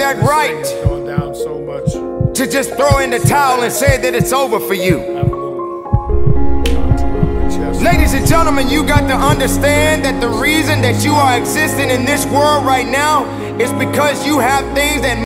that right to just throw in the towel and say that it's over for you. Ladies and gentlemen, you got to understand that the reason that you are existing in this world right now is because you have things that